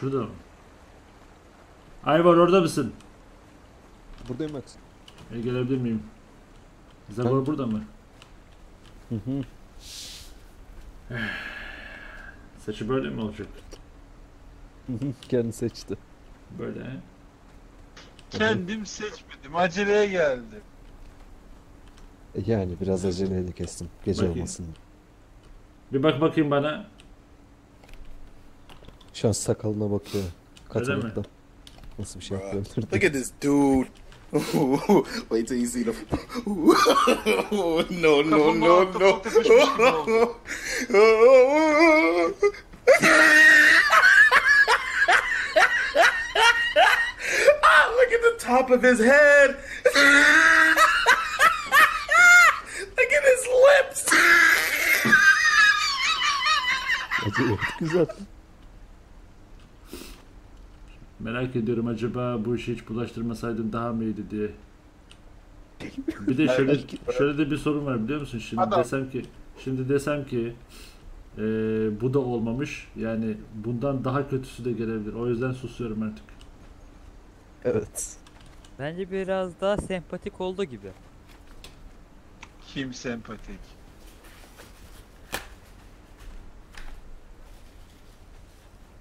Şurada mı? Ayvar orada mısın? Buradayım Max. Gelebilir miyim? Zabor burada mı? Hı. Saçı böyle mi olacak? Kendi seçti. Böyle he? Kendim seçmedim. Aceleye geldim. Yani biraz aceleyle kestim. Gece bakayım. Olmasın. Bir bak bakayım bana. Şu an sakalına bakıyor. Katanlıkta. Nasıl bir şey yapıyor? Look at this dude. Wait till you see the... No, no, no, no. Ah, look at the top of his head. Look at his lips. Güzel. Merak ediyorum, acaba bu işi hiç bulaştırmasaydım daha mı iyiydi diye. Bir de şöyle de bir sorun var biliyor musun? Şimdi adam desem ki bu da olmamış. Yani bundan daha kötüsü de gelebilir. O yüzden susuyorum artık. Evet. Bence biraz daha sempatik oldu gibi. Kim sempatik?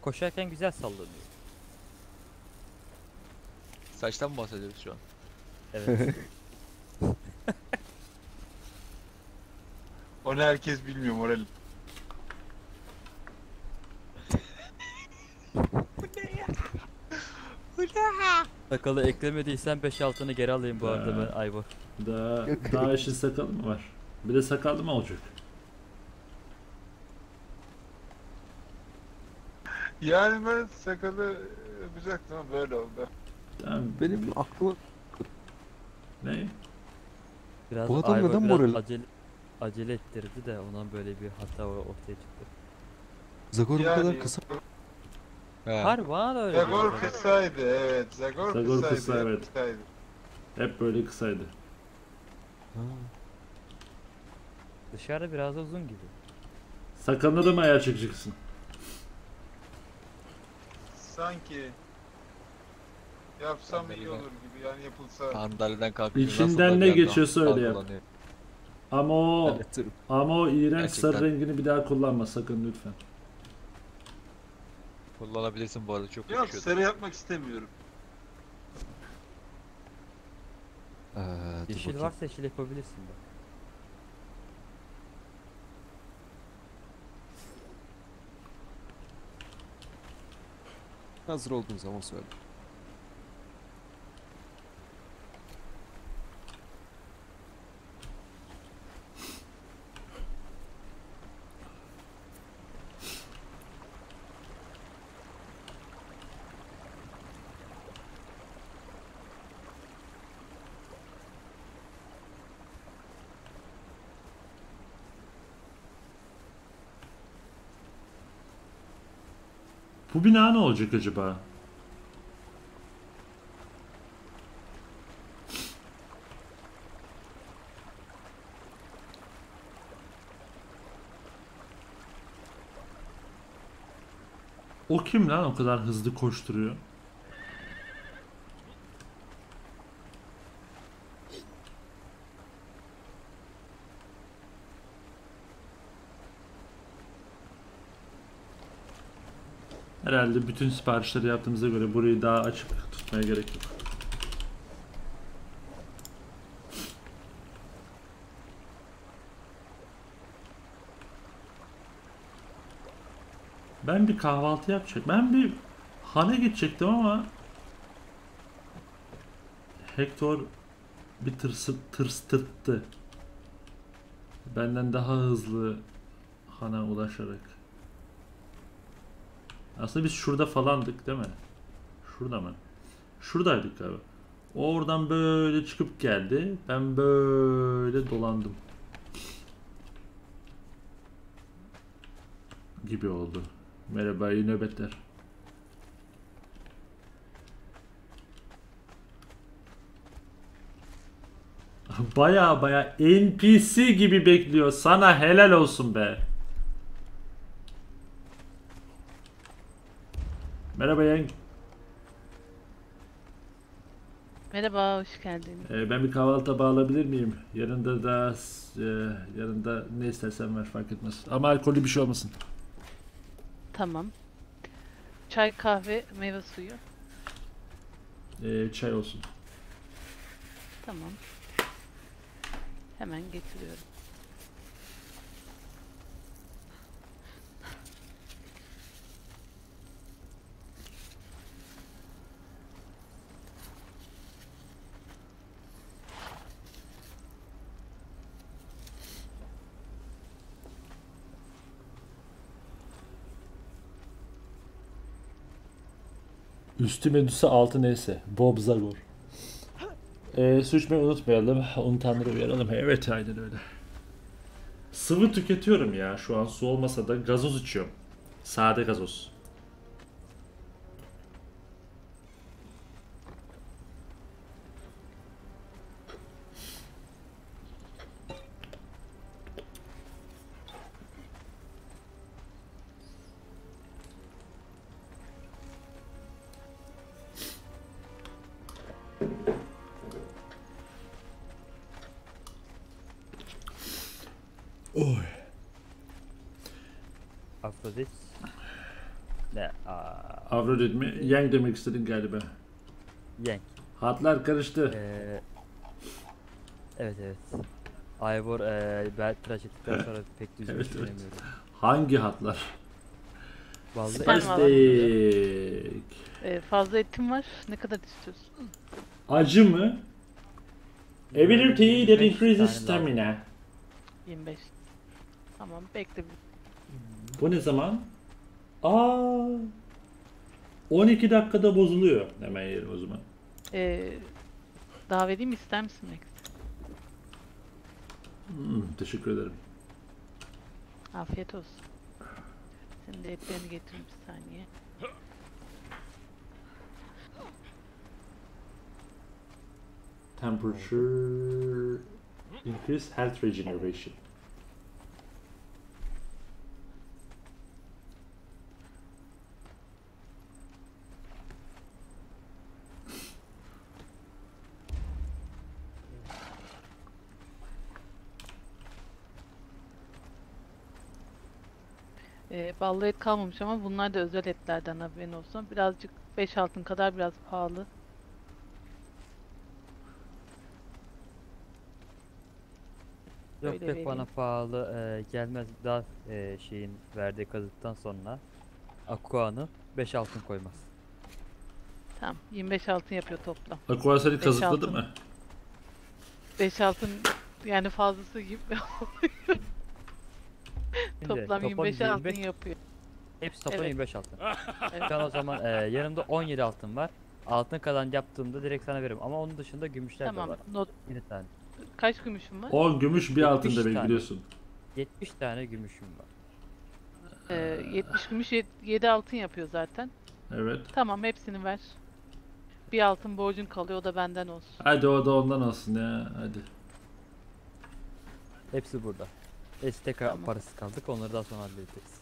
Koşarken güzel sallanıyor. Saçtan mı bahsediyoruz şu an? Evet. Onu herkes bilmiyor moralim. Bu ne ya? Bu ne ha? Sakalı eklemediysen 5-6'nı geri alayım bu arada ben Ayvor. Daha işin sakalı mı var? Bir de sakallı mı olacak? Yani ben sakalı yapacaktım ama böyle oldu. Tamam. Benim aklıma... Ne? Biraz bu adam Ayvor neden biraz acele ettirdi de ondan böyle bir hata ortaya çıktı. Zagor yani... bu kadar kısa. Har var öyle. Zagor kısaydı, evet. Zagor kısaydı, evet. Kısaydı. Hep böyle kısaydı. Ha. Dışarı biraz uzun gibi. Sakalına da mı ayar çekeceksin? Sanki yapsam iyi olur gibi, yani yapılsa. Sandalyeden kalkıyor. İçinden ne geçiyorsa öyle yap. Ama o, iğrenç sarı rengini bir daha kullanma sakın lütfen. Kullanabilirsin bu arada, çok yakışıyordu. Yok, sarı yapmak istemiyorum. Yeşil varsa yeşil yapabilirsin bak. Hazır olduğun zaman söyle. Bu bina ne olacak acaba? O kim lan o kadar hızlı koşturuyor? Herhalde bütün siparişleri yaptığımıza göre burayı daha açık tutmaya gerek yok. Ben bir kahvaltı yapacaktım. Ben bir hane gidecektim ama Hector bir tırstırttı. Benden daha hızlı hana ulaşarak. Aslında biz şurada falandık değil mi? Şurada mı? Şuradaydık abi. O oradan böyle çıkıp geldi. Ben böyle dolandım. Gibi oldu. Merhaba iyi nöbetler. Baya NPC gibi bekliyor. Sana helal olsun be. Merhaba yenge. Merhaba, hoş geldin. Ben bir kahvaltı tabağı alabilir miyim? Yanında ne istersen ver, fark etmez. Ama alkollü bir şey olmasın. Tamam. Çay, kahve, meyve suyu. Çay olsun. Tamam. Hemen getiriyorum. Üstü Medusa, altı neyse. Bob Zagor. Suçmayı unutmayalım. Onu Tanrı uyaralım. Evet, aynen öyle. Sıvı tüketiyorum ya. Şu an su olmasa da gazoz içiyorum. Sade gazoz. Avrodit mi? Yang demek istedin galiba. Yang. Hatlar karıştı. Evet evet. Ivor bel tıraş ettikten sonra pek düzgün evet, düşünemiyorum. Evet. Hangi hatlar? Spastik. Fazla etim var. Ne kadar istiyorsun? Acı mı? Ability that increases stamina. 25. Tamam, bekle. Bu ne zaman? 12 dakikada bozuluyor. Hemen yerim o zaman. Daha vereyim, ister misin? Teşekkür ederim. Afiyet olsun. Senin de etlerini getireyim bir saniye. Temperature increase health regeneration. Ballı et kalmamış ama bunlar da özel etlerden, haberin olsun. Birazcık 5 altın kadar, biraz pahalı. Yok, öyle pek vereyim. Bana pahalı gelmez. Daha şeyin verdiği kazıktan sonra Aqua'nı 5 altın koymaz. Tamam, 25 altın yapıyor toplam. Aqua seni kazıkladı mı? 5 altın yani fazlası gibi. Toplam 25 altın yapıyor. Hepsi toplam, evet. 25 altın. Evet. Şu an o zaman yanımda 17 altın var. Altın kalan yaptığımda direkt sana veririm. Ama onun dışında gümüşler de var. Not... Tane. Kaç gümüşüm var? 10 gümüş bir altın da bekliyorsun. 70 tane gümüşüm var. 70 gümüş 7 altın yapıyor zaten. Evet. Tamam, hepsini ver. Bir altın borcun kalıyor, o da benden olsun. Hadi o da ondan olsun ya, hadi. Hepsi burada. STK tamam. Parası kaldık, onları daha sonra halledeceğiz.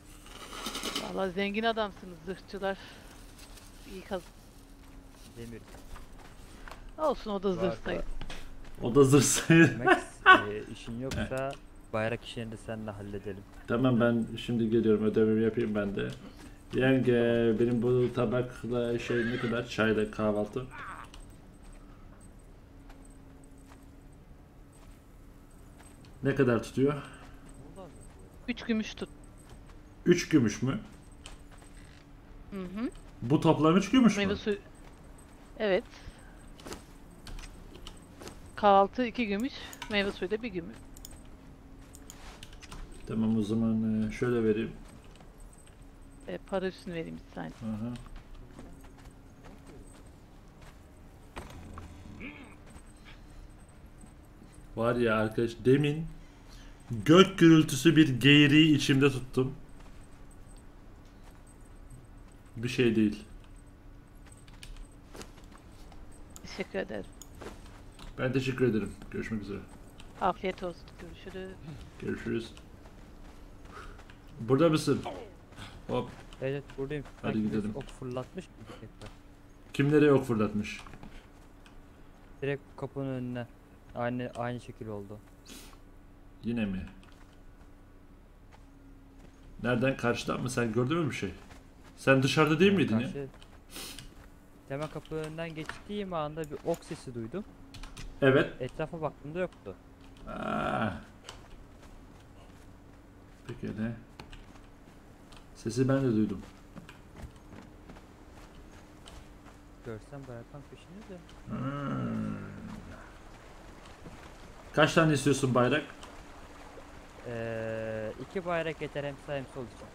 Vallahi zengin adamsınız zırhçılar. İyi kaz. Demir. Olsun, o da zırh sayı. O da zırh sayı. İşin yoksa bayrak işini de seninle halledelim. Tamam, ben şimdi geliyorum, ödevimi yapayım ben de. Yenge, benim bu tabakla şey ne kadar, çayla kahvaltı? Ne kadar tutuyor? 3 gümüş tut. 3 gümüş mü? Hı hı. Bu toplam 3 gümüş mü? Evet. Kahvaltı 2 gümüş, meyve suyu da 1 gümüş. Tamam, o zaman şöyle vereyim. Para üstünü vereyim bir saniye. Aha. Var ya arkadaş, demin gök gürültüsü bir geğiriyi içimde tuttum. Bir şey değil. Teşekkür ederim. Ben teşekkür ederim. Görüşmek üzere. Afiyet olsun. Görüşürüz. Görüşürüz. Burada mısın? Hop. Evet buradayım. Hadi gidelim. Ok fırlatmış. Kim nereye ok fırlatmış? Direkt kapının önüne. Aynı şekil oldu. Yine mi? Nereden, karşıdan mı? Sen gördün mü bir şey? Sen dışarıda değil miydin ya? Hemen kapının önünden geçtiğim anda bir ok sesi duydum. Evet. Etrafa baktığımda yoktu. Peki ne? Sesi ben de duydum. Görsem bayraktan peşini de. Kaç tane istiyorsun bayrak? 2 bayrak yeter, hem sağ hem sol için.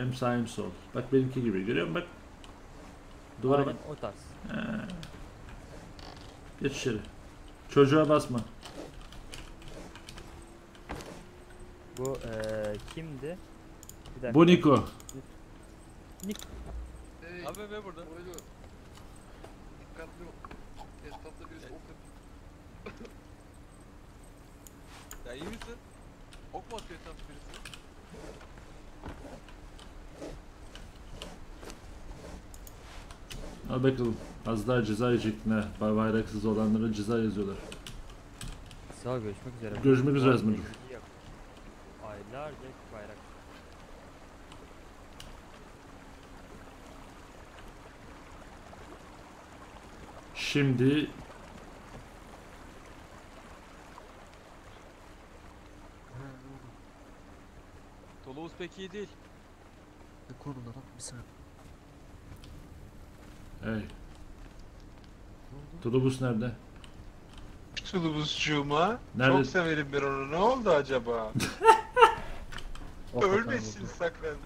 Hem sağ hem sol. Bak benimki gibi, görüyor musun? Bak. Duvara aynen, bak. O tarz. Geç içeri. Çocuğa basma. Bu kimdi? Bu Niko. Niko. Hey, abi ben burada. Dikkatli ol. Estatlı birisi okun. Ya iyi misin? Ok mu atıyor estatlı birisi? Al bakalım. Az daha ceza yiyecektin ha. Bayraksız olanlara ceza yazıyorlar. Sağ ol, görüşmek üzere. Görüşmek üzere Azmur. Aylarca bayrak. Şimdi Toulouse pek iyi değil. Ne konuda lan? Bir saniye. Hey. Toulouse nerede? Toulouse'cuma. Çok severim ben onu. Ne oldu acaba? Ölmesin, saklandı.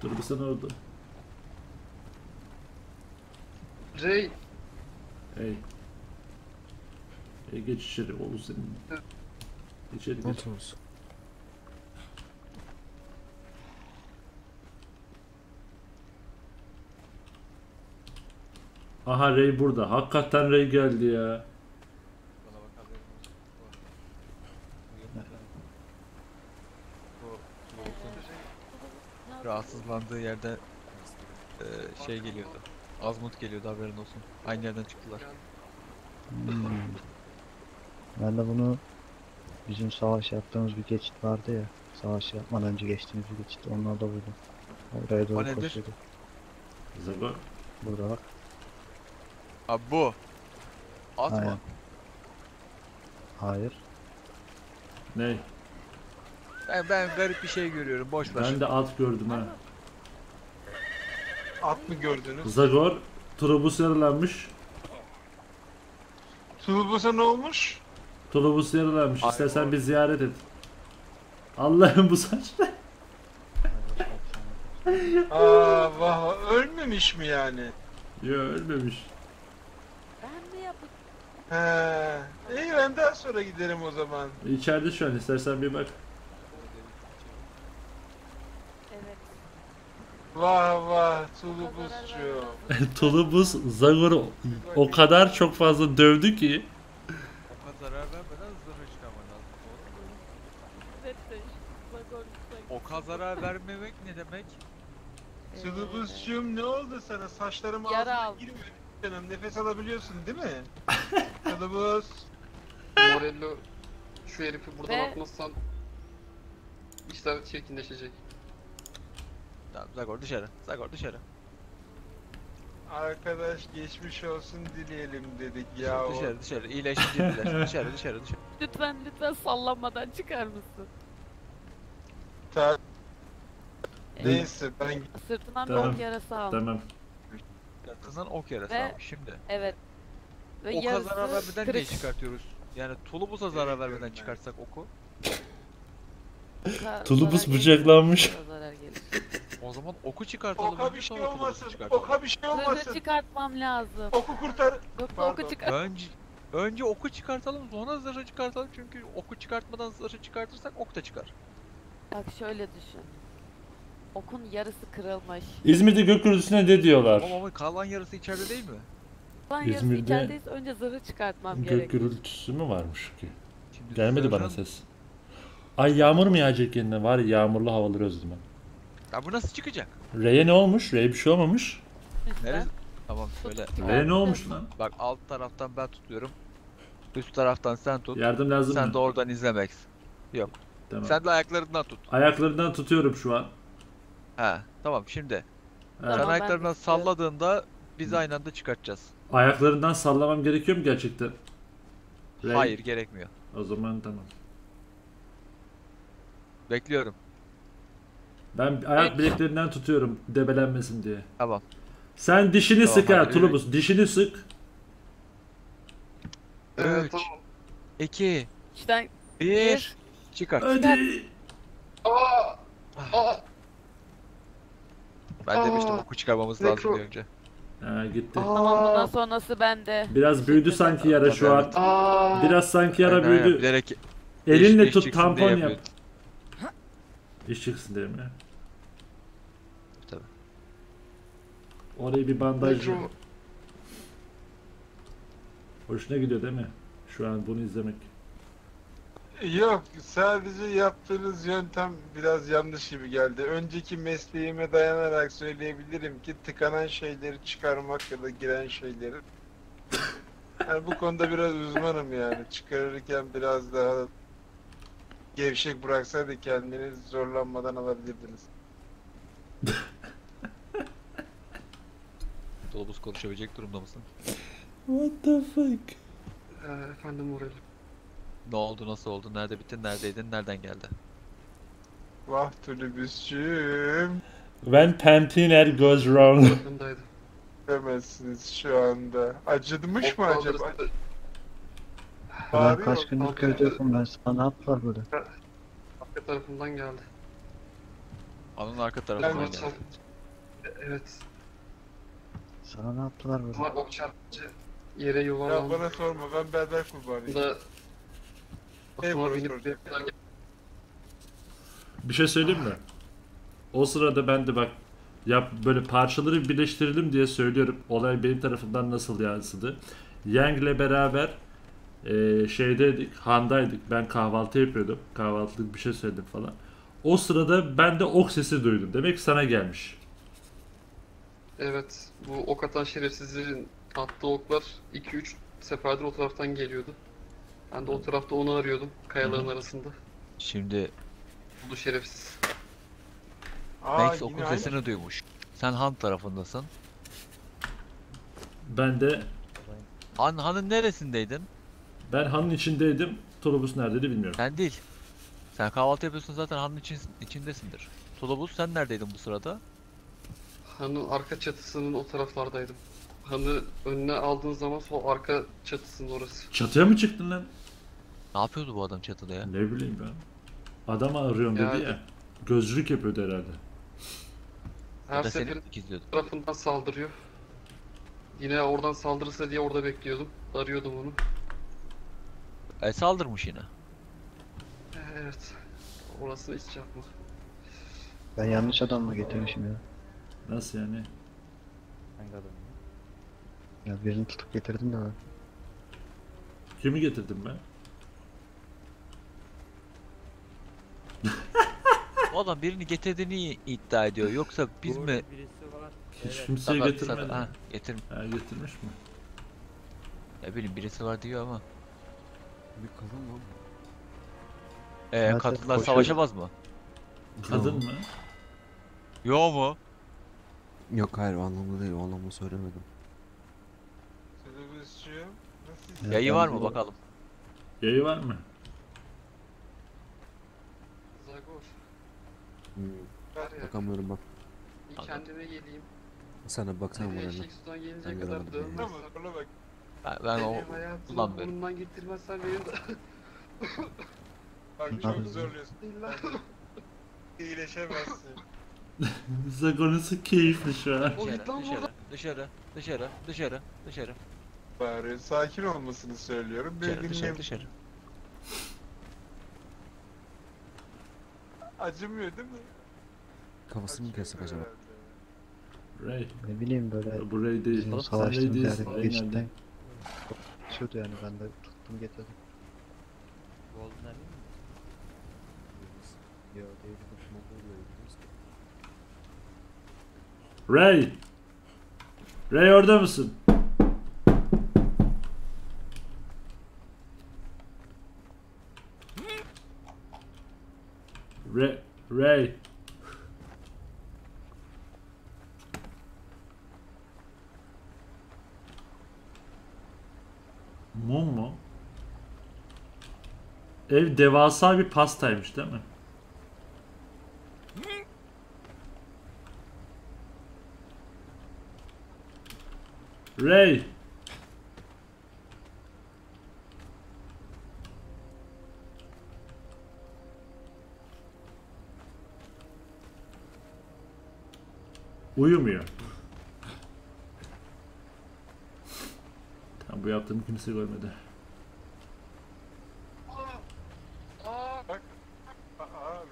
Toulouse'a ne oldu? Hey. Hey. Geç içeri oğlum senin. İçeri geç. Oturuz. Aha Ray burada. Hakikaten Ray geldi ya. Rahatsızlandığı yerde şey geliyordu. Azmut geliyordu, haberin olsun. Aynı yerden çıktılar. Ben de bunu bizim savaş yaptığımız bir geçit vardı ya. Savaş yapmadan önce geçtiğimiz bir geçit. Onlar da buldum. Oraya doğru koşuyordu. Burada bak. Abi bu. Atma. Hayır. Hayır. Ne? Ben garip bir şey görüyorum. Boş ver. Ben de at gördüm ha. At mı gördünüz? Zagor, Toulouse yaralanmış. Toulouse'a ne olmuş? Toulouse yaralanmış. Ay, İstersen bir ziyaret et. Allah'ım bu saç. Vah, ölmemiş mi yani? Yok, ölmemiş. Ben mi yapayım? İyi, ben daha sonra giderim o zaman. İçeride şu an, istersen bir bak. Vah vah Toulouse'cu. Toulouse Zagor'u o kadar çok fazla dövdü ki. O kadar zarar vermeden zırhı çıkarman lazım. O kadar zarar vermemek ne demek? Toulouse'cum ne oldu sana? Saçlarım ağzına girmiyor canım. Nefes alabiliyorsun değil mi? Toulouse. Morello şu herifi buradan atmazsan işler çirkinleşecek. Tamam, Zagor dışarı. Zagor dışarı. Arkadaş geçmiş olsun dileyelim dedik ya. Dışarı dışarı. İyileşince diler. Dışarı dışarı dışarı. Lütfen lütfen sallanmadan çıkar mısın? Tamam. Neyse ben... Sırtından ok yarası aldım. Tamam. Sırtından ok yarası aldım şimdi. Evet. Ve oka zarar vermeden niye çıkartıyoruz? Yani Toulouse'a zarar vermeden çıkartsak oku. Toulouse bıçaklanmış. O zaman oku çıkartalım. Oka bir şey olmasın. Oka bir şey olmasın. Zırhı çıkartmam lazım. Oku kurtar. Oku çıkart. Önce oku çıkartalım, sonra zırhı çıkartalım, çünkü oku çıkartmadan zırhı çıkartırsak ok da çıkar. Bak şöyle düşün. Okun yarısı kırılmış. İzmir'de gökyüzüne ne diyorlar? Ama kalan yarısı içeride değil mi? Kalan yarısı içerideyiz. Önce zırhı çıkartmam gerekiyor. Gök gürültüsü mü varmış ki? Şimdi gelmedi bana ses. Ay yağmur mu yağacak yerine? Var ya, yağmurlu havaları özledim ben. Ya bu nasıl çıkacak? R'ye ne olmuş? R'ye bir şey olmamış. Neresi? Tamam şöyle. R'ye ne olmuş lan? Bak alt taraftan ben tutuyorum. Üst taraftan sen tut. Yardım lazım sen mı? De oradan izlemek. Yok. Tamam. Sen de ayaklarından tut. Ayaklarından tutuyorum şu an. He tamam şimdi. Evet. Sen ayaklarından salladığında biz aynı anda çıkartacağız. Ayaklarından sallamam gerekiyor mu gerçekten? Hayır gerekmiyor. O zaman tamam. Bekliyorum. Ben ayak bileklerinden tutuyorum debelenmesin diye. Tamam. Sen dişini tamam, sık ha Tulubus. Dişini sık. 3, 2, 1. Çıkar. Hadi. Aa. Ben demiştim oku çıkarmamız lazım önce. Ha gitti. Tamam bundan sonrası bende. Biraz büyüdü sanki yara şu an. Biraz sanki yara büyüdü. Bilerek elinle tut, tampon yap. İş çıksın diye mi? Tabii. Orayı bir bandaj. Hoşuna gidiyor değil mi? Şu an bunu izlemek. Yok, sadece yaptığınız yöntem biraz yanlış gibi geldi. Önceki mesleğime dayanarak söyleyebilirim ki tıkanan şeyleri çıkarmak ya da giren şeyleri. Yani bu konuda biraz uzmanım yani. Çıkarırken biraz daha gevşek bıraksaydı kendiniz zorlanmadan alabilirdiniz. Dolabuz konuşabilecek durumda mısın? What the fuck? Efendim Uğray'ım. Ne oldu, nasıl oldu, nerede bittin, neredeydin, nereden geldi? Vah Tulubus'cüğüm. When Pantiner goes wrong. Demezsiniz şu anda. Acıdmış mı acaba? Ben kaç gündür köydesin, ben sana ne yaptılar böyle? Arka tarafından geldi. Anın arka tarafından geldi. Evet. Sana ne yaptılar böyle? Ama o çarpıcı yere yuvarlandı. Ya bana sorma, ben berber kurbanıyım. Da... Bir şey söyleyeyim mi? O sırada ben de bak yap böyle parçaları birleştirelim diye söylüyorum. Olay benim tarafından nasıl yansıdı? Yang'le beraber şeydeydik, handaydık. Ben kahvaltı yapıyordum. Kahvaltılık bir şey söyledim falan. O sırada ben de ok sesi duydum. Demek ki sana gelmiş. Evet. Bu ok atan şerefsizlerin attığı oklar 2-3 seferdir o taraftan geliyordu. Ben de o tarafta onu arıyordum, kayaların arasında. Şimdi... Bu şerefsiz. Neyse okul sesini duymuş. Sen Han tarafındasın. Ben de... Han'ın neresindeydin? Ben Han'ın içindeydim, Tulubus neredeydi bilmiyorum. Sen değil. Sen kahvaltı yapıyorsun zaten, Han'ın içindesindir. Tulubus sen neredeydin bu sırada? Han'ın arka çatısının o taraflardaydım. Han'ı önüne aldığın zaman sol arka çatısının orası. Çatıya mı çıktın lan? Ne yapıyordu bu adam çatıda ya? Ne bileyim ben. Adamı arıyorum yani... dedi ya. Gözcülük yapıyordu herhalde. Her seferinde tarafından saldırıyor. Yine oradan saldırırsa diye orada bekliyordum. Arıyordum onu. Saldırmış yine. Evet. Orası hiç yapma. Ben yanlış adam mı getirmişim ya? Nasıl yani? Hangi adam? Ya birini tutup getirdim de ben. Kimi getirdim ben? O adam birini getirdiğini iddia ediyor. Yoksa biz mi? Hiç kimseyi getirmedim. Ha, getirmiş mi? Ya bileyim birisi var diyor ama. Bir kadın mı? Kadınlar savaşamaz mı? Kadın mı? Yo mu? Yok hayır o anlamda değil, o anlamda söylemedim. Yayı var mı bakalım? Yayı var mı? Zagor. Bakamıyorum bak. Bir kendime geleyim. Sana baksana buraya. Eşeksudan gelince kadar dağılmaz. Ben o... Ulan benim. Bundan getirmezsen benim de... Bak çok zorluyorsun. İyileşemezsin. Zagor nasıl keyifli şu an. Dışarı. Bari sakin olmasını söylüyorum. Dışarı. Acımıyor değil mi? Kafasını mı kesip acaba? Ray. Ne bileyim böyle. Bu Ray değil. Savaştığımız yerde geçti. Şurada yani ben de tuttum getirdim. Ray! Ray orada mısın? Ray! Mum mu? Ev devasa bir pastaymış değil mi? Ray! Uyumuyor. Tam bu yaptığımı kimse görmedi. Bak.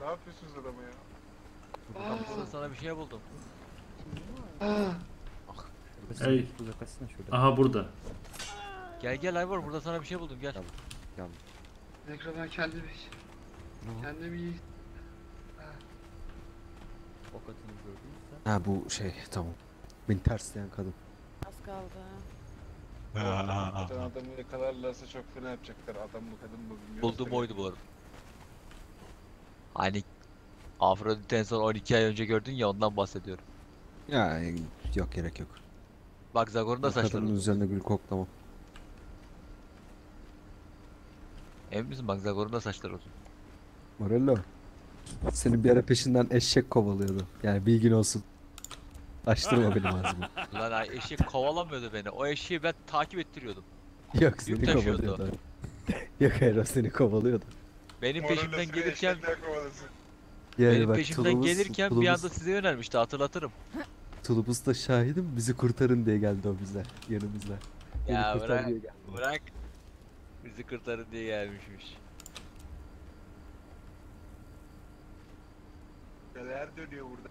Ne yapıyorsunuz adamı ya? Sana bir şey buldum. Hey. Aha burada. Gel gel Ayvor, burada sana bir şey buldum, gel. Gel. Tekrar ben kendimi iyi. O katını gördün mü sen? Ha bu şey tamam. Beni tersleyen kadın. Az kaldı. Adamı yakalarlarsa çok fena yapacaklar. Adam mı kadın mı bilmiyorum. Bulduğu boydu bu arada. Hani Afrodit'ten sonra 12 ay önce gördün ya, ondan bahsediyorum. Ya yok, gerek yok. Bak Zagor'un da saçları. Kadının üzerinde gül koklama. Emin misin? Bak Zagor'un da saçları uzun. Morello. Senin bir ara peşinden eşek kovalıyordu. Yani bilgin olsun. Açtırma benim ağzımı. Lan eşek kovalamıyordu beni. O eşeği ben takip ettiriyordum. Yok seni kovalıyordu. Yok hayır, o seni kovalıyordu. Benim peşimden gelirken... Yani benim bak, peşimden tulumuz, gelirken tulumuz... bir anda size yönelmişti, hatırlatırım. Tulumuz da şahidim, bizi kurtarın diye geldi o bize, yanımızda. Ya bırak, bırak. Bizi kurtarın diye gelmişmiş. Neler dönüyor burada?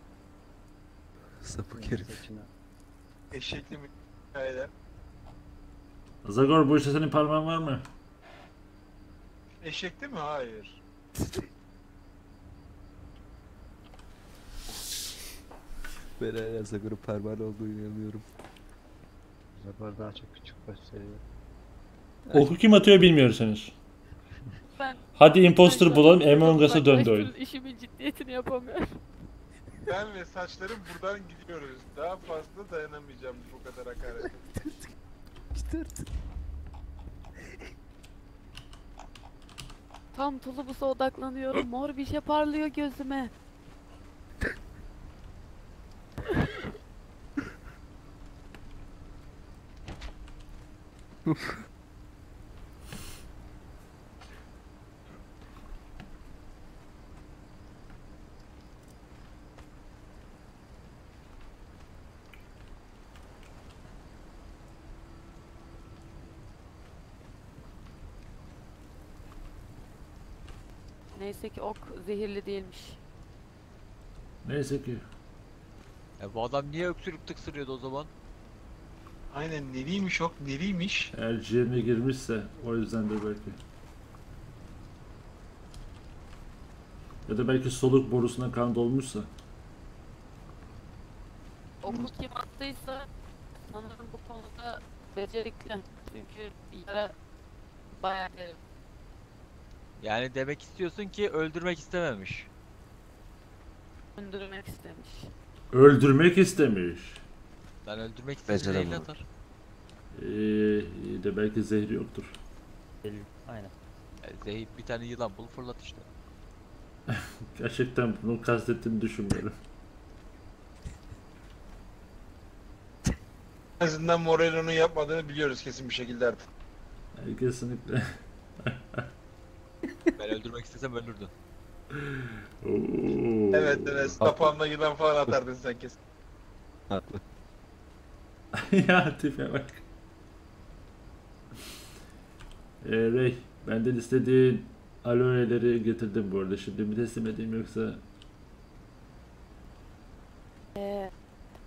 Sapık herif. Eşekli mi hikayeler? Zagor, bu işte senin parmağın var mı? Eşekli mi? Hayır. Ben hala Zagor'un parmağını olduğunu inanıyorum. Zagor daha çok küçük başlıyor. Oku kim atıyor bilmiyorsanız. Ben, hadi imposter bulalım. Among Us'a döndü oyun. İşimin ciddiyetini yapamıyorum. Ben ve saçlarım buradan gidiyoruz. Daha fazla dayanamayacağım bu kadar hakaret. Tam Tulubus'a odaklanıyorum. Mor bir şey parlıyor gözüme. Neyse ki ok zehirli değilmiş. Neyse ki. Ya bu adam niye öksürüp tıksırıyordu o zaman? Aynen, neriymiş ok, neriymiş? Eğer ciğerine girmişse o yüzden de belki. Ya da belki soluk borusuna kan dolmuşsa. Oku kim attıysa sanırım bu konuda becerikli. Çünkü yara bayağı derin. Yani demek istiyorsun ki öldürmek istememiş. Öldürmek istemiş. Öldürmek istemiş. Ben öldürmek istedim değil atar. De belki zehri yoktur. Aynen. Zehir bir tane yılan bul fırlat işte. Gerçekten bunu kastettiğini düşünmüyorum. En azından Morello'nun yapmadığını biliyoruz kesin bir şekilde artık. Kesinlikle. Ben öldürmek istesem öldürdün. Evet evet, tapağımda yılan falan atardın sen kesin. Haklı. Ya tipe bak. Ray, benden istediğin aloeleri getirdim bu arada. Şimdi mi teslim edeyim yoksa?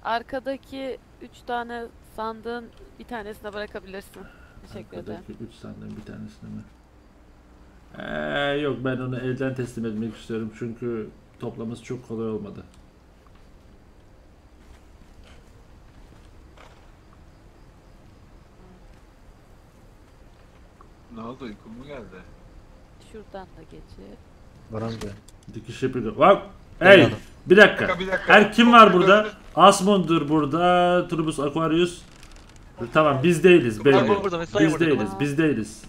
Arkadaki 3 tane sandığın bir tanesine bırakabilirsin. Teşekkür ederim. Arkadaki 3 sandığın bir tanesine mi? Yok, ben onu elden teslim etmek istiyorum çünkü toplaması çok kolay olmadı. Ne oldu, uykum mu geldi? Şuradan da geçir. Varamıyor. Dikiş yapıyor. Bak! Hey! Bir dakika. Her kim var burada? Asmund'dur burada. Turbus Aquarius. Tamam, biz değiliz belli. Biz değiliz. Biz değiliz.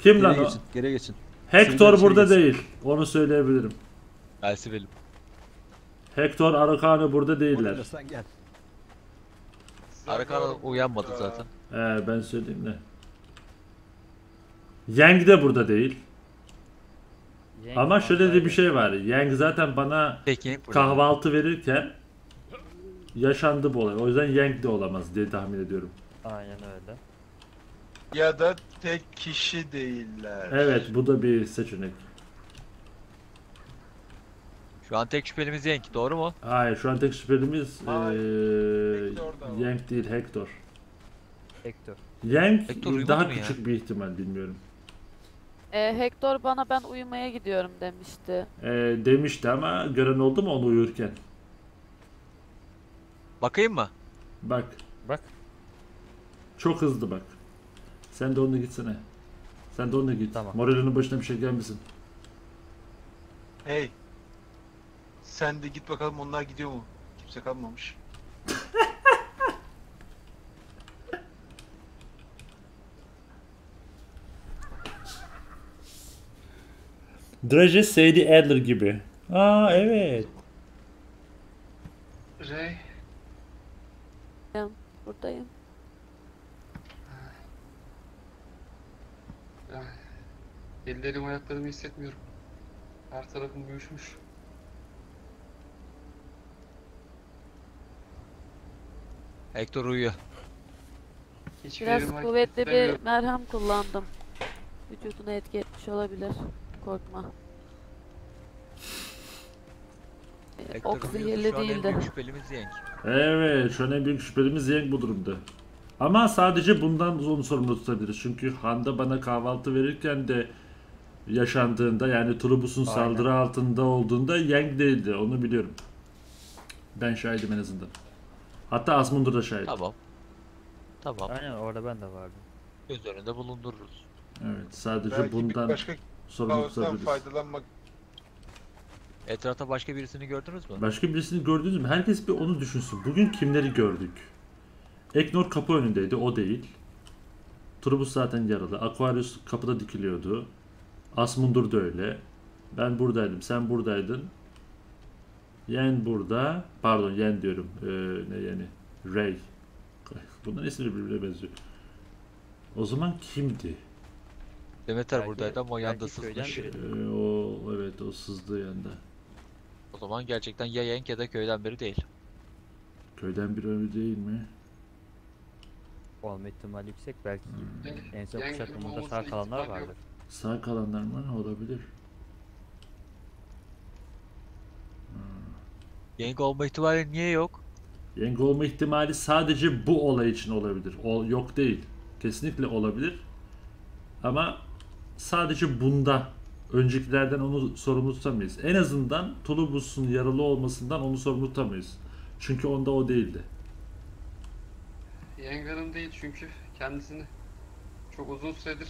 Kim lan o? Geri geçin. Hector burada değil. Onu söyleyebilirim. Elsivelim. Hector, Aracano burada değiller. Aracano uyanmadı zaten. Ben söyleyeyim ne? Yang de burada değil. Yang ama şöyle de bir şey var. Yang zaten bana kahvaltı verirken yaşandı bu olay. O yüzden Yang de olamaz diye tahmin ediyorum. Aynen öyle. Ya da tek kişi değiller. Evet, bu da bir seçenek. Şu an tek şüphelimiz Yang, doğru mu? Hayır, şu an tek şüphelimiz Yang değil, Hector. Hector. Yang daha küçük ya bir ihtimal, bilmiyorum. Hector bana ben uyumaya gidiyorum demişti. Demişti ama gören oldu mu onu uyurken? Bakayım mı? Bak. Bak. Çok hızlı bak. Sen de onunla gitsene. Sen de onunla git. Tamam. Moralinin başına bir şey gelmesin. Hey. Sen de git bakalım, onlar gidiyor mu? Kimse kalmamış. Drage, Sadie Adler gibi. Aa evet. Ray. Ben buradayım. Ellerim, ayaklarımı hissetmiyorum. Her tarafım büyüşmüş. Hector uyuyor. Biraz kuvvetli bir merhem kullandım. Vücuduna etki etmiş olabilir. Korkma. Ok zehirli değildi. Evet, şu an en büyük şüphelimiz Yang bu durumda. Ama sadece bundan onu sorumlu tutabiliriz. Çünkü Handa bana kahvaltı verirken de yaşandığında, yani Turbus'un saldırı altında olduğunda Yang değildi. Onu biliyorum. Ben şahidim en azından. Hatta Asmundur da şahit. Tamam. Tamam. Aynen, orada ben de vardım. Göz önünde bulundururuz. Evet, sadece belki bundan sorumlu tutabiliriz. Faydalanmak... Etrafta başka birisini gördünüz mü? Başka birisini gördünüz mü? Herkes bir onu düşünsün. Bugün kimleri gördük? Eknor kapı önündeydi, o değil. Turbus zaten yaralı. Aquarius kapıda dikiliyordu. Asmundur da öyle. Ben buradaydım, sen buradaydın. Yen burada. Pardon, Yen diyorum. Ne yani? Ray. Bunların isimleri birbirine benziyor. O zaman kimdi? Demeter belki buradaydı ama o yanda sızmış. O evet, o sızdığı yanda. O zaman gerçekten ya Yang ya da köyden biri değil. Köyden biri değil mi? Olma ihtimali yüksek, belki en son kuşatımında sağ kalanlar vardır. Sağ kalanlar mı? Olabilir. Yang olma ihtimali niye yok? Yang olma ihtimali sadece bu olay için olabilir. Yok değil. Kesinlikle olabilir. Ama sadece bunda öncekilerden onu sorumlu tutamayız. En azından Turbus'un yaralı olmasından onu sorumlu tutamayız. Çünkü onda o değildi. Yengarım değil çünkü kendisini çok uzun süredir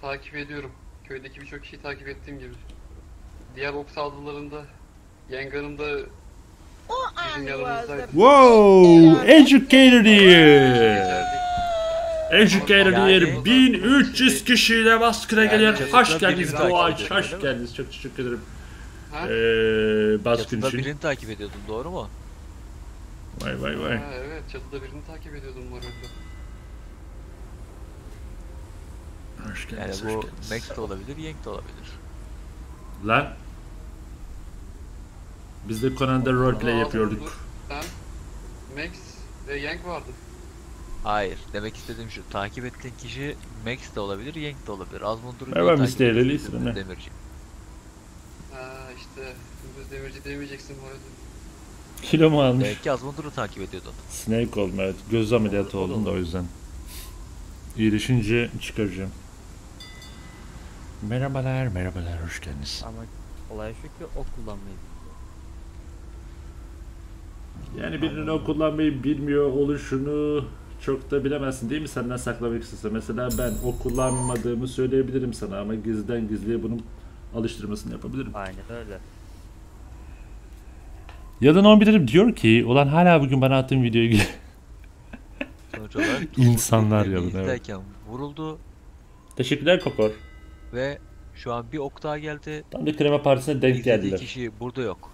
takip ediyorum. Köydeki birçok kişiyi takip ettiğim gibi. Diğer ok saldırılarında Yengarım da bizim yanımızdaydı. Wow! Educator diye! Educator diye 1300 kişiyle baskına geliyor. Hoş geldiniz Boğaç, hoş geldiniz. Çok teşekkür ederim. Baskın için. Birini takip ediyordun, doğru mu? Vay vay vay. Evet, çatıda birini takip ediyordum orada. Hoş geldiniz, yani hoş geldiniz. Max de olabilir, Yang de olabilir. Lan. Biz de Conan'da roleplay yapıyorduk. Sen, Max ve Yang vardı. Hayır, demek istediğim şu, takip ettiğin kişi Max de olabilir, Yang de olabilir. Azmundur'u takip edildi, Gündüz Demirci. Haa işte, Gündüz Demirci demeyeceksin bu arada. Kilo mu almış? Belki Asmundur'u takip ediyordun. Snake oldum, evet. Göz ameliyatı oldum da o yüzden. İyileşince çıkaracağım. Merhabalar, hoş geldiniz. Ama olay şu ki o kullanmayı bilmiyor. Yani birinin o kullanmayı bilmiyor oluşunu çok da bilemezsin değil mi? Senden saklamak istese. Mesela ben o kullanmadığımı söyleyebilirim sana ama gizliden gizliye bunun alıştırmasını yapabilirim. Aynen öyle. Yalan 11'im diyor ki, ulan hala bugün bana attığın videoyu gülüyor. Sonuç olarak insanlar yalan evet. Vuruldu. Teşekkürler Kokor. Ve şu an bir ok daha geldi. Tam bir krema partisine denk geldiler. İzlediği kişi burada yok.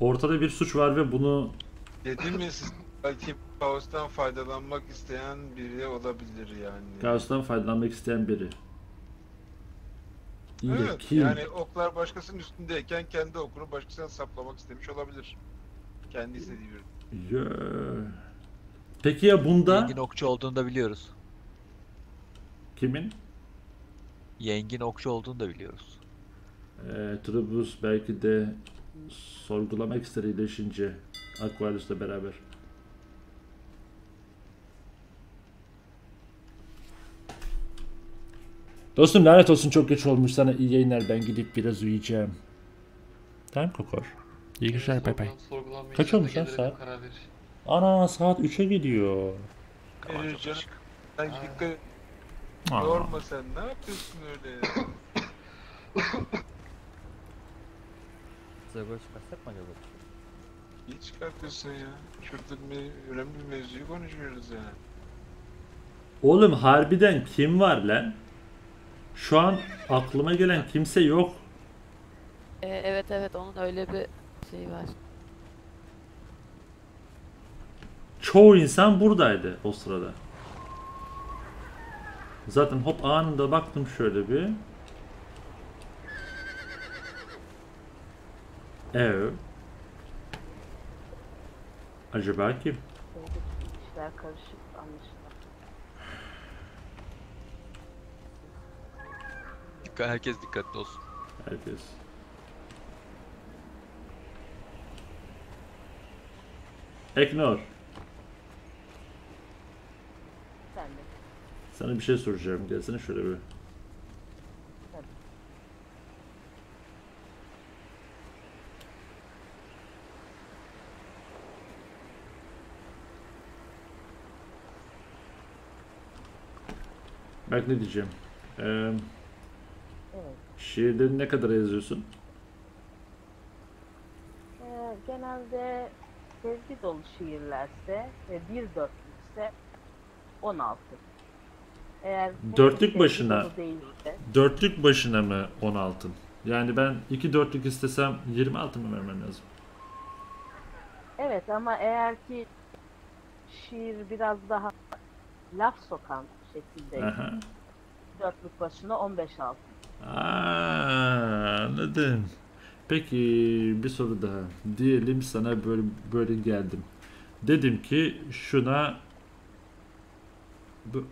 Ortada bir suç var ve bunu... Dedim ya siz belki kaostan faydalanmak isteyen biri olabilir yani. Kaostan faydalanmak isteyen biri. İyi evet, kim? Yani oklar başkasının üstündeyken kendi okunu başkasına saplamak istemiş olabilir. Kendi istediği biri. Peki ya bunda... Yengin okçu olduğunu da biliyoruz. Kimin? Yengin okçu olduğunu da biliyoruz. Trubus belki de sorgulamak ister iyileşince Aquarius'la beraber. Dostum lanet olsun çok geç olmuş sana iyi yayınlar ben gidip biraz uyuyacağım. Tamam Kokor. İyi geceler bay bay. Kaç olmuş lan saat? Ana saat 3'e gidiyor. Dikkat. Yorma sen ne yapıyorsun öyle? Zagoş kaçak mı acaba? Niye çıkartıyorsun ya? Şurada önemli bir mevzuyu konuşuyoruz yani. Oğlum harbiden kim var lan? Şu an aklıma gelen kimse yok. Evet evet onun öyle bir şeyi var. Çoğu insan buradaydı o sırada. Zaten hop anında baktım şöyle bir. Acaba kim? İşler karışık anlaşılan. Herkes dikkatli olsun. Herkes. Ignore. Sen de. Sana bir şey soracağım. Gelsene şöyle bir. Bak ne diyeceğim. Şiirleri ne kadar yazıyorsun? Genelde sevgi dolu şiirlerse ve 1/4'lükse 16. Eğer dörtlük başına, mı 16? Yani ben 2 dörtlük istesem 26 mı vermem lazım? Evet ama eğer ki şiir biraz daha laf sokan şekilde 4'lük başına 15-16. Anladım. Peki bir soru daha. Diyelim sana böyle geldim. Dedim ki şuna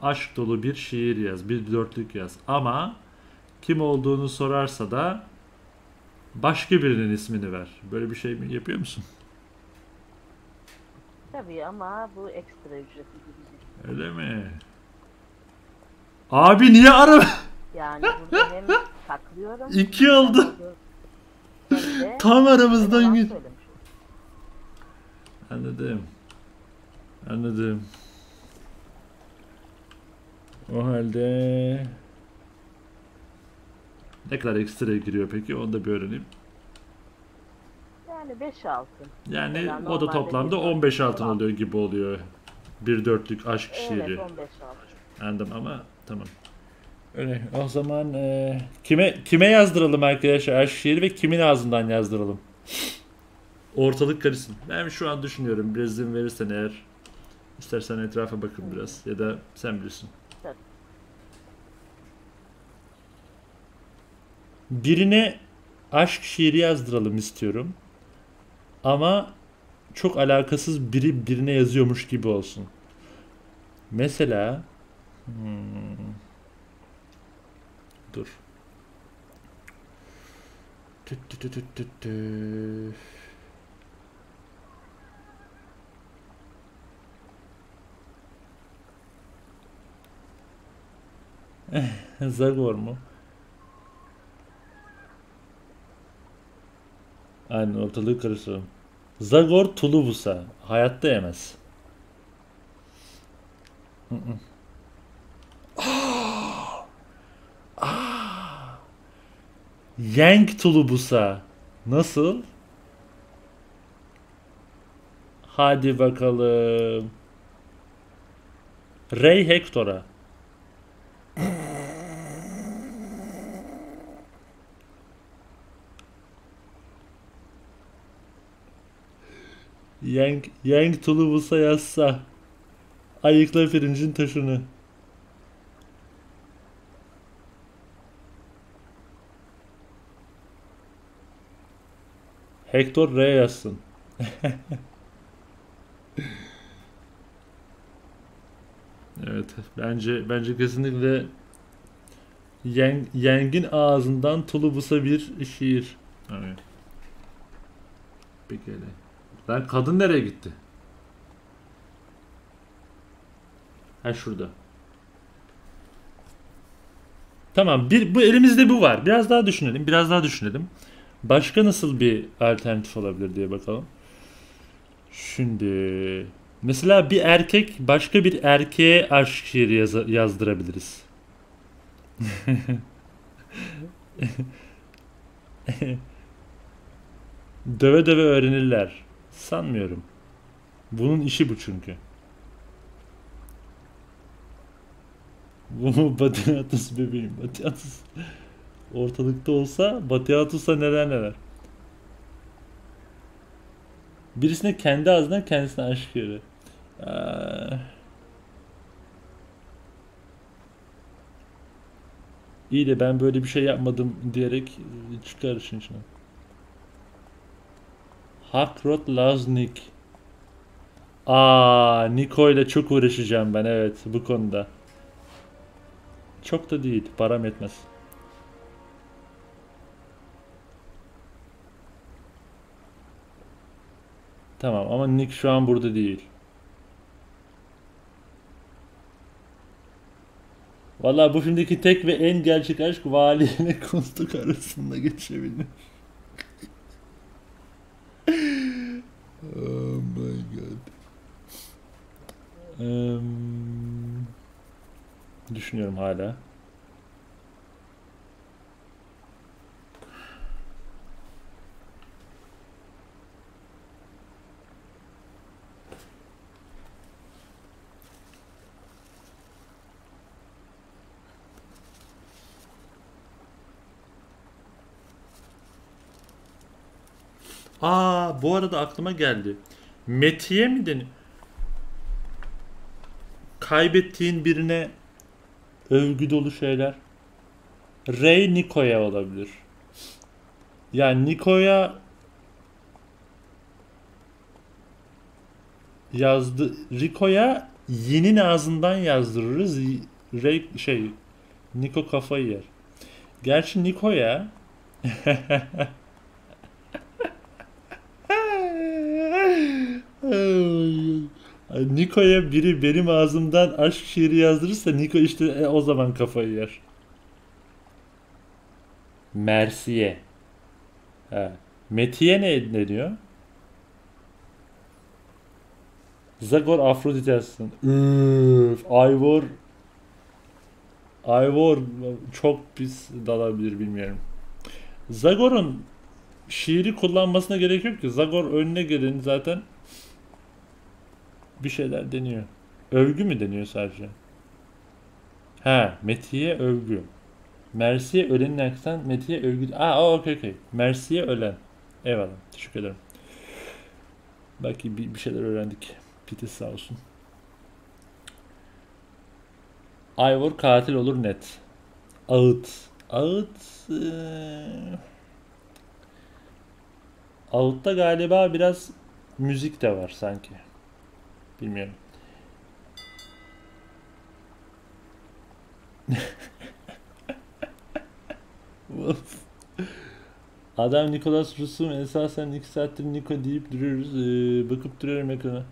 aşk dolu bir şiir yaz, 1/4'lük yaz ama kim olduğunu sorarsa da başka birinin ismini ver. Böyle bir şey mi yapıyor musun? Tabii ama bu ekstra ücretli gibi. Öyle mi? Abi niye arama? Yani burada hem saklıyorum. 2 oldu. Tam aramızdan git. Anladım. Anladım. O halde ne kadar ekstra giriyor peki? Onu da bir öğreneyim. Yani 5 altın. Yani o da toplamda 15 altın oluyor gibi oluyor. 1/4'lük aşk şiiri. Evet 15 altın. Anladım ama tamam. Öyle. O zaman kime yazdıralım arkadaşlar aşk şiiri ve kimin ağzından yazdıralım? Ortalık karışsın. Ben şu an düşünüyorum. Biraz izin verirsen eğer istersen etrafa bakın biraz ya da sen bilirsin. Birine aşk şiiri yazdıralım istiyorum. Ama çok alakasız biri birine yazıyormuş gibi olsun. Mesela dur. Zagor mu? Aynen, ortalığı karıştı. Zagor Tulubusa. Hayatta yemez. Yank Tulubusa. Nasıl? Hadi bakalım. Rey Hector'a. Yank Tulubusa yazsa. Ayıkla pirincin taşını. Hector Rey yazsın. Evet, bence kesinlikle Yeng'in ağzından Tulubusa bir şiir. Evet. Peki. Lan kadın nereye gitti? Ha, şurada. Tamam, bu elimizde bu var. Biraz daha düşünelim. Başka nasıl bir alternatif olabilir diye bakalım. Şimdi mesela bir erkek başka bir erkeğe aşk şiiri yazdırabiliriz. Döve döve öğrenirler. Sanmıyorum. Bunun işi bu çünkü. Bu Batiatus bebeğim. Batiatus ortalıkta olsa Batiatus'a neler. Birisine kendi ağzından kendisine aşk yeri. İyi de ben böyle bir şey yapmadım diyerek çıkar işin içine. Hakrot Laznik. Niko ile çok uğraşacağım ben, evet, bu konuda. Çok da değil, param etmez. Tamam ama Nick şu an burada değil. Vallahi bu filmdeki tek ve en gerçek aşk Vali ile Konstuk arasında geçebilir. Oh my god. Düşünüyorum hala. Bu arada aklıma geldi. Metiye mi deniyor? Kaybettiğin birine övgü dolu şeyler. Rey Niko'ya olabilir. Yani Niko'ya Rico'ya Yin'in ağzından yazdırırız. Rey Niko kafayı yer. Gerçi Niko'ya Niko'ya biri benim ağzımdan aşk şiiri yazdırırsa Niko işte o zaman kafayı yer. Mersiye. Metiye ne diyor? Zagor Afrodit yazsın. Üf, Ivor çok pis dalabilir, bilmiyorum. Zagor'un şiiri kullanmasına gerek yok ki. Zagor önüne gelin zaten. Bir şeyler deniyor. Övgü mü deniyor sadece? Metiye övgü. Mersiye ölenin aksan Metiye övgü. Okey. Mersiye ölen. Eyvallah. Teşekkür ederim. Belki bir şeyler öğrendik. Piti sağ olsun. Ivor katil olur net. Ağıt. Ağıt'ta galiba biraz müzik de var sanki. Bilmiyorum. Adam Nicolas Rusum, esasen 2 saattir Niko deyip duruyoruz. Bakıp duruyorum ekrana.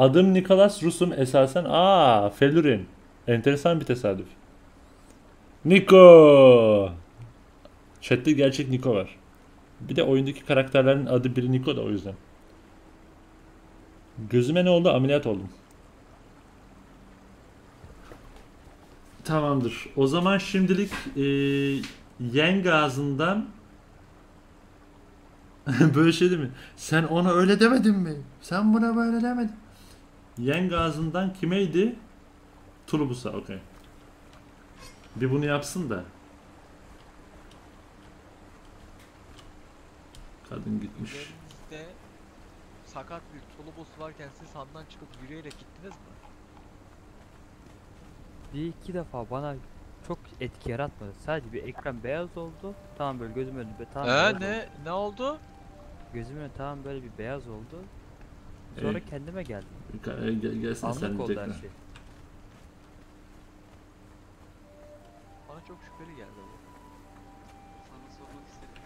Adım Nikolas, Rus'um esasen. Aa, Felurin. Enteresan bir tesadüf. Niko. Chat'te gerçek Niko var. Bir de oyundaki karakterlerin adı biri Niko da o yüzden. Gözüme ne oldu? Ameliyat oldum. Tamamdır. O zaman şimdilik Yang ağzından böyle şey değil mi? Sen ona öyle demedin mi? Sen buna böyle demedin. Yang ağzından kimeydi? Tulubus'a. Okey. Bir bunu yapsın da. Kadın gitmiş. Sizde sakat bir Tulubus varken siz handan çıkıp yürüyerek gittiniz mi? Bir iki defa bana çok etki yaratmadı. Sadece bir ekran beyaz oldu. Tamam böyle gözüm önünde tamam. Ne oldu? Gözüm önünde tamam böyle bir beyaz oldu. Sonra kendime geldim. Gelsin sen tekrar. Bana çok şüpheli geldi bu. Sana sormak istedim.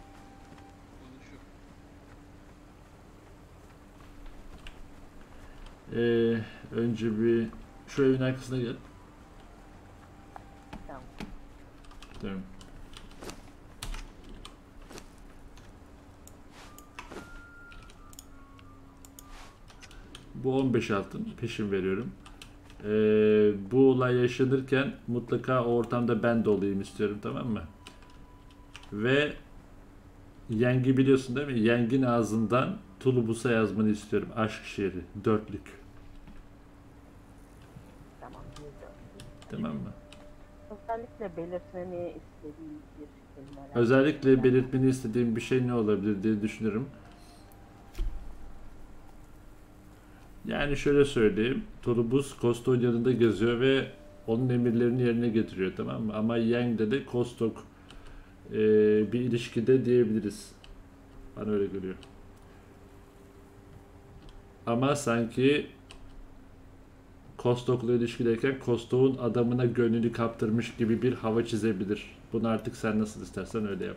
Önce bir şu evin arkasına gel. Tamam. Bu 15 altın peşin veriyorum. Bu olay yaşanırken mutlaka o ortamda ben de olayım istiyorum, tamam mı? Ve Yang'i biliyorsun değil mi? Yang'in ağzından Tulubus'a yazmanı istiyorum. Aşk şiiri. Dörtlük. Tamam. Tamam mı? Özellikle belirtmeni istediğim bir şey. Özellikle belirtmeni istediğim bir şey ne olabilir diye düşünürüm. Yani şöyle söyleyeyim. Tulubus Kostok yanında geziyor ve onun emirlerini yerine getiriyor, tamam mı? Ama Yang'de de Kostok bir ilişkide diyebiliriz. Bana öyle geliyor. Ama sanki Kostok'la ilişkideyken Kostok'un adamına gönlünü kaptırmış gibi bir hava çizebilir. Bunu artık sen nasıl istersen öyle yap.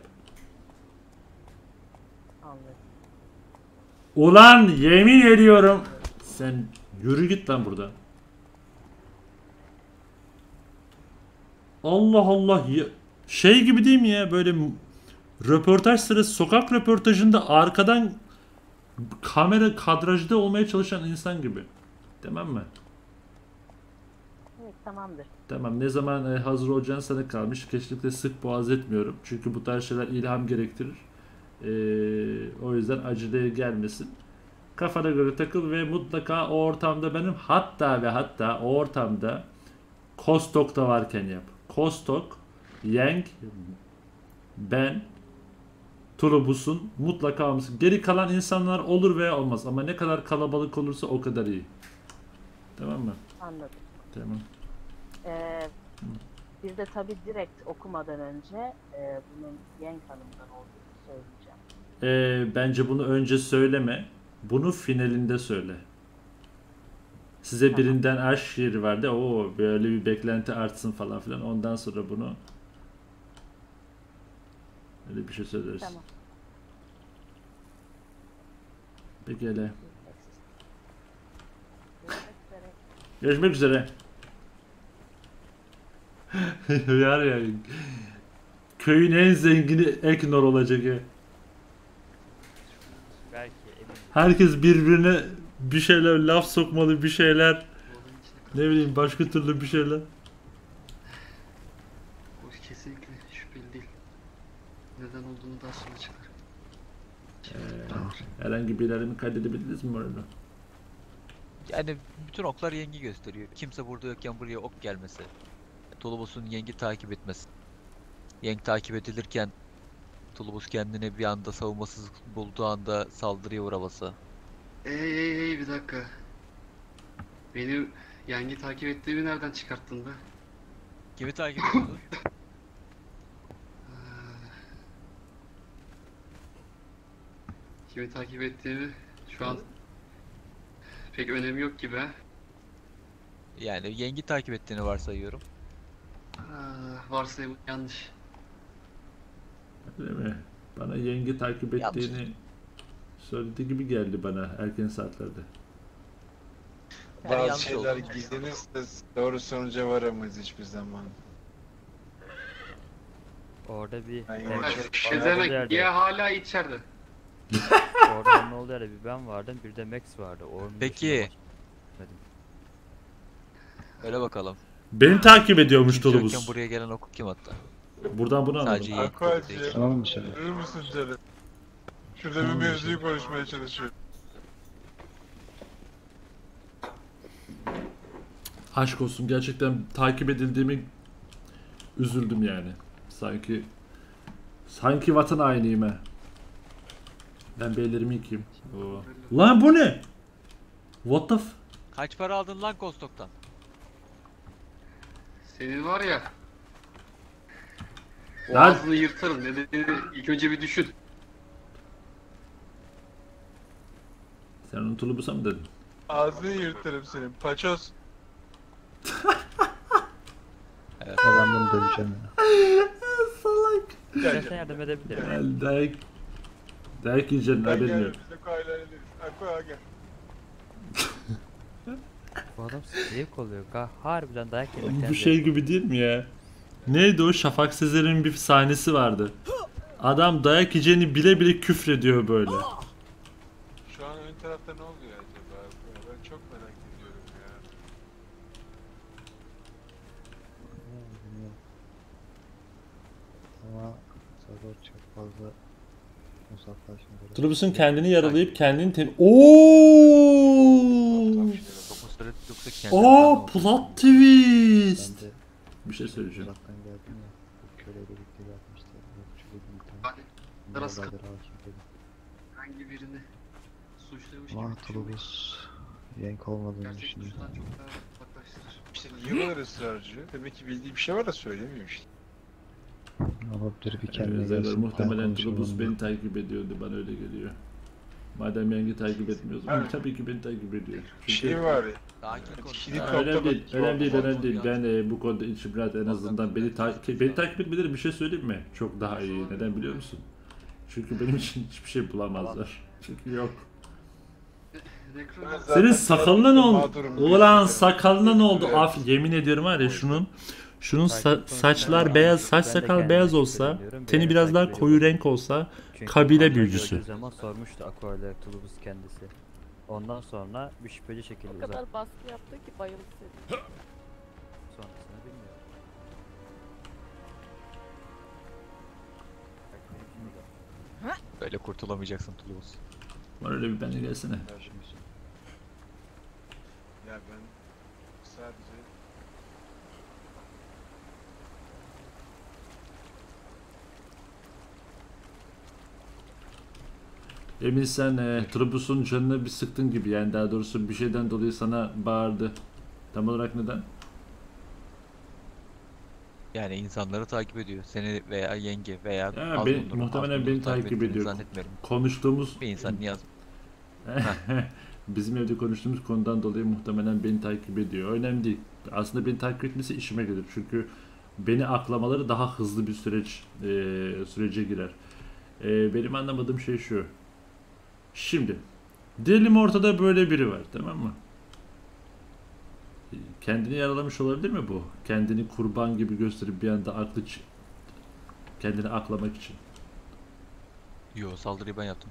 Anladım. Ulan yemin ediyorum. Sen yürü git lan buradan. Allah Allah. Şey gibi değil mi ya, böyle röportaj sırası, sokak röportajında arkadan kamera kadrajda olmaya çalışan insan gibi. Tamam mı? Tamamdır. Tamam, ne zaman hazır olacağını sana kalmış. Kesinlikle sık boğaz etmiyorum. Çünkü bu tarz şeyler ilham gerektirir. O yüzden aceleye gelmesin. Kafana göre takıl ve mutlaka o ortamda benim hatta o ortamda Kostok da varken yap. Kostok, Yang, ben, Tulubus'un mutlaka olması. Geri kalan insanlar olur veya olmaz ama ne kadar kalabalık olursa o kadar iyi. Tamam mı? Anladım. Tamam. Biz de tabi direkt okumadan önce bunun Yang Hanım'dan olduğunu söyleyeceğim. Bence bunu önce söyleme. Bunu finalinde söyle. Size tamam. Birinden aşk şiiri vardı. Oo, böyle bir beklenti artsın falan filan. Ondan sonra bunu öyle bir şey söyleriz. Tamam. Peki hele. Görüşmek üzere. Yar ya. Köyün en zengini Eknor olacak ya. Herkes birbirine bir şeyler laf sokmalı, bir şeyler, ne bileyim, başka türlü bir şeyler. O kesinlikle şüpheli değil. Neden olduğunu daha sonra çıkar. Herhangi bir ilerlemi kaydedebiliriz mi orada? Yani bütün oklar Yengi gösteriyor. Kimse burada yokken buraya ok gelmesi. Tulubus'un Yengi takip etmesi. Yang takip edilirken Tulubus kendini bir anda savunmasız bulduğu anda saldırıya uğraması. Bir dakika. Beni Yang'i takip ettiğimi nereden çıkarttın be? Kimi takip ediyorsun? Kimi takip ettiğimi şu an pek önemi yok gibi ha. Yani Yang'i takip ettiğini varsayıyorum. Varsayım yanlış. Değil mi? Bana Yang'i takip ettiğini söylediği gibi geldi bana erken saatlerde. Bazı şeyler gizlenirse doğru sonuca varamayız hiçbir zaman. Orada bir... Şezenek ya hala içeride. Orada ne oldu ya, bir ben vardım, bir de Max vardı. Orada peki. Öyle bakalım. Beni takip ediyormuş dolubuz. Buraya gelen oku kim hatta? Buradan bunu anladım. Tamam mı şimdi? Görür müsün Ceren? Şurada bir mevzuyu konuşmaya çalışıyorum. Aşk olsun, gerçekten takip edildiğimi üzüldüm yani. Sanki vatan hainiyim he. Ben beylerimi yıkayım. Lan bu ne? What the f... Kaç para aldın lan Kostok'tan? Senin var ya... O ağzını yırtarım, nedenini ilk önce bir düşün. Sen onun tulubusam mı dedin? Ağzını yırtarım senin, paçoz. Evet, ben bunu döveceğim ya. Salak. Sen yardım edebilirim. Gel, dayak yiyeceğim, haberin yok. Aqua'ya gel. Bu adam zevk oluyor, harbiden dayak yemek. Bu şey gibi değil mi ya? Neydi o? Şafak Sezer'in bir sahnesi vardı. Adam dayak yiyeceğini bile bile küfrediyor böyle. Şu an ön tarafta ne oluyor acaba? Ben çok merak ediyorum ya. Ama sabır çok fazla uzaklaşmıyor. Trubus'un kendini yaralayıp kendini Ooo! Aa, plot twist. Bir şey söyleyeceğim. Hangi birini suçlamış gibi? Lan Trubus yank olmadığını düşünüyorum. İşte niye böyle ısrarcı? Demek ki bildiği bir şey var da söylemiyor işte. Olabilir, bir kendine muhtemelen Trubus beni takip ediyordu, bana öyle geliyor. Madem Yang'ı takip etmiyoruz, evet. Tabii ki beni takip ediyor. Bir şey var ya. Önemli değil. Ben bu konuda içim rahat, en azından beni takip etmeleri bir şey söyleyeyim mi? Çok daha iyi. Neden biliyor musun? Çünkü benim için hiçbir şey bulamazlar. Çünkü yok. Senin sakalına ne oldu? Ulan sakalına ne oldu? Af, yemin ediyorum var ya şunun. Şunun saçlar beyaz, saç sakal beyaz olsa, teni biraz daha koyu renk olsa kabile büyücüsü. Zaman sormuştu Aqua'yla Tulubus kendisi. Ondan sonra bir şüpheli şekilde o kadar baskı yaptı ki bayıldı. Sonrasını bilmiyorum. Böyle kurtulamayacaksın Tulubus. Var öyle bir bence gelsene. Ya ben sadece Emin sen Trubus'un canını bir sıktın gibi, yani daha doğrusu bir şeyden dolayı sana bağırdı. Tam olarak neden? Yani insanları takip ediyor. Seni veya yenge veya muhtemelen beni takip ediyor. Zannetmiyorum. Konuştuğumuz bir insan niye bizim evde konuştuğumuz konudan dolayı muhtemelen beni takip ediyor. Önemli değil. Aslında beni takip etmesi işime gelir. Çünkü beni aklamaları daha hızlı bir sürece girer. Benim anlamadığım şey şu. Şimdi diyelim ortada böyle biri var, tamam mı? Kendini yaralamış olabilir mi bu? Kendini kurban gibi gösterip bir anda kendini aklamak için. Yo, saldırıyı ben yaptım.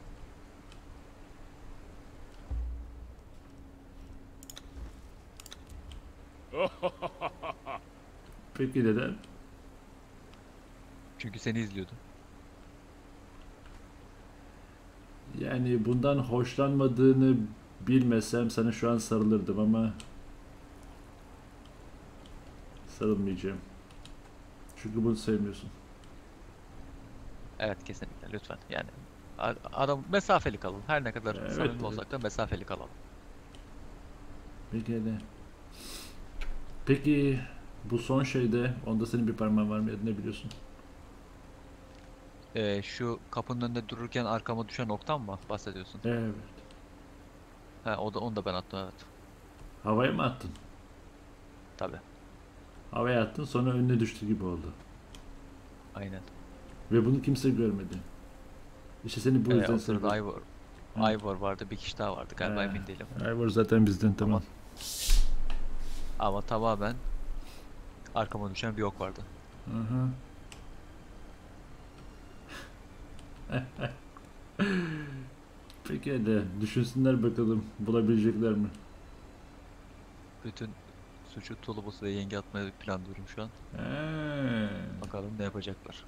Peki neden? Çünkü seni izliyordum. Yani bundan hoşlanmadığını bilmesem sana şu an sarılırdım ama sarılmayacağım. Çünkü bunu sevmiyorsun. Evet, kesinlikle, lütfen. Yani adam mesafeli kalın. Her ne kadar evet, samimi olsak da mesafeli kalalım. Peki bu son şeyde onda senin bir parmağın var mı? Ne biliyorsun? Şu kapının önünde dururken arkama düşen noktan mı bahsediyorsun? Evet. Ha, onu da ben attım, evet. Havaya mı attın? Tabi. Havaya attın, sonra önüne düştü gibi oldu. Aynen. Ve bunu kimse görmedi. İşte seni bu yüzden sevdim. Ivor vardı, bir kişi daha vardı galiba, emin değilim. Ivor zaten bizden, tamam. Ama tamamen arkama düşen bir ok vardı. Hı-hı. Peki hadi düşünsünler bakalım, bulabilecekler mi? Bütün suçu Tolobos'a ve yenge atmayı planlıyorum şu an. Bakalım ne yapacaklar.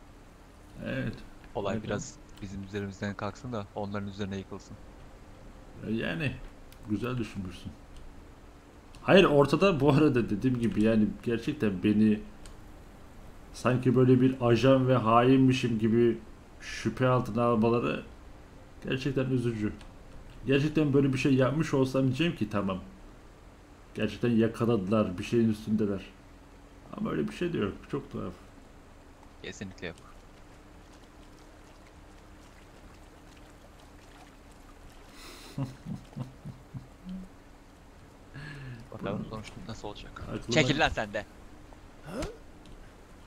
Evet. Olay evet, biraz bizim üzerimizden kalksın da onların üzerine yıkılsın. Yani güzel düşünmüşsün. Hayır, ortada bu arada dediğim gibi yani gerçekten beni sanki böyle bir ajan ve hainmişim gibi şüphe altına almaları gerçekten üzücü. Gerçekten böyle bir şey yapmış olsam diyeceğim ki tamam, gerçekten yakaladılar, bir şeyin üstündeler. Ama öyle bir şey de yok, çok tuhaf. Kesinlikle yok. Bakalım sonuçta nasıl olacak. Aklına... Çekil lan sen de.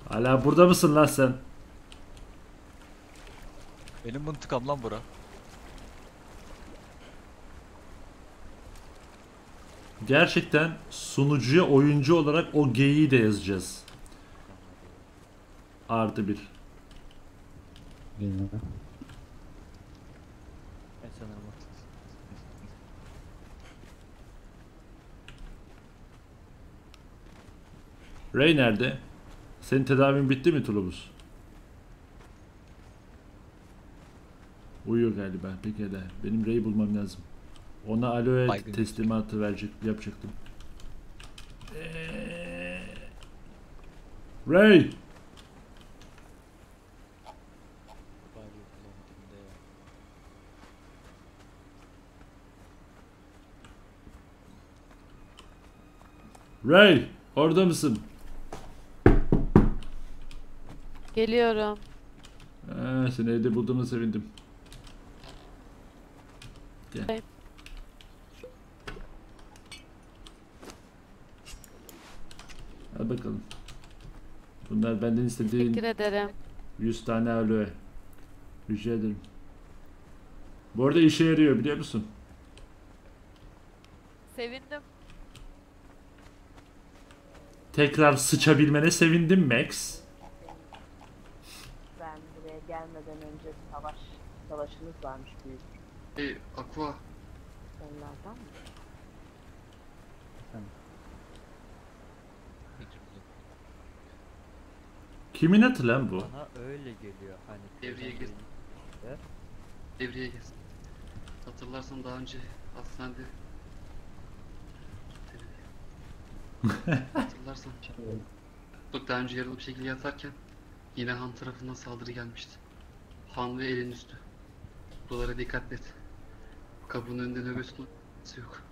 Hala burada mısın lan sen? Benim mıntıkam lan bura. Gerçekten sunucuya oyuncu olarak o geyiği de yazacağız. +1. Ray nerede? Senin tedavin bitti mi Tulubuz? Uyuyor galiba. Peki hadi. Benim Ray'i bulmam lazım. Ona aloe teslimatı yapacaktım. Ray! Ray! Orada mısın? Geliyorum. Seni evde bulduğuma sevindim. Gel. Hadi bakalım. Bunlar benden istediğin... Teşekkür ederim. 100 tane aloe. Rica ederim. Bu arada işe yarıyor biliyor musun? Sevindim. Tekrar sıçabilmene sevindim Max. Ben buraya gelmeden önce savaşımız varmış büyük. Aqua. Onlardan mı? Kimin atı lan bu? Bana öyle geliyor hani. Devreye gir. Devreye gir. Hatırlarsan daha önce hastanede. Hatırlarsan daha önce yaralı bir şekilde yatarken yine Han tarafından saldırı gelmişti. Han ve elin üstü. Buralara dikkat et. Kabuğun önünde nöbet tutması yok.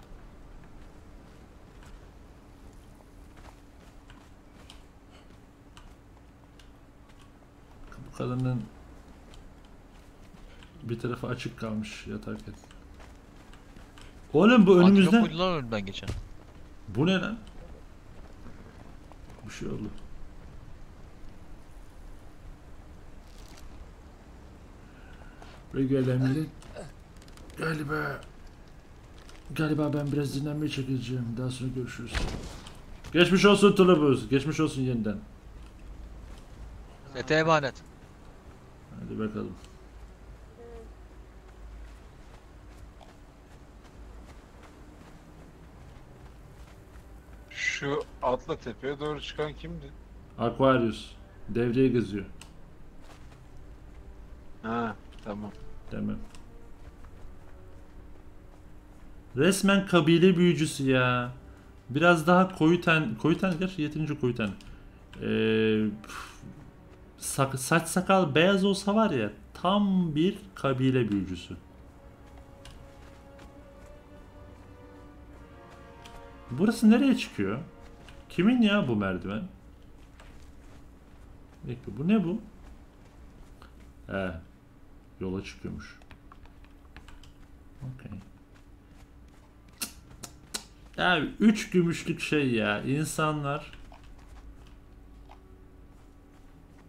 Bu kadının bir tarafı açık kalmış yatarken. Oğlum bu önümüzden. Antilop lan önümden geçen. Bu ne lan? Bir şey oldu. Buraya gelelim. Galiba ben biraz dinlenmeye çekileceğim. Daha sonra görüşürüz. Geçmiş olsun Tulubuz. Geçmiş olsun yeniden. Sete emanet. Hadi bakalım. Şu atla tepeye doğru çıkan kimdi? Aquarius. Devreye geziyor. Ha, tamam. Tamam. Resmen kabile büyücüsü ya. Biraz daha koyu ten gerçi yeterince koyu ten. Saç sakal beyaz olsa var ya, tam bir kabile büyücüsü. Burası nereye çıkıyor? Kimin ya bu merdiven? Bekle, bu ne bu? Yola çıkıyormuş. Okay. Ya 3 gümüşlük şey ya, insanlar.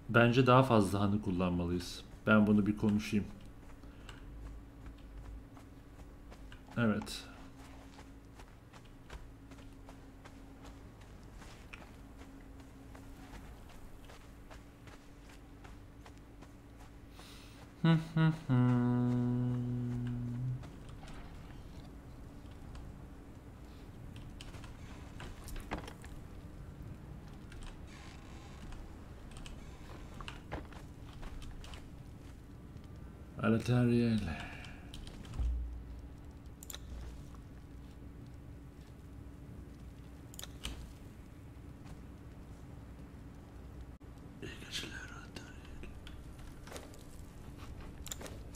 Bence daha fazla hanı kullanmalıyız. Ben bunu bir konuşayım. Evet. Aletariel.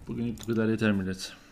Bugünlük bu kadar yeter millet.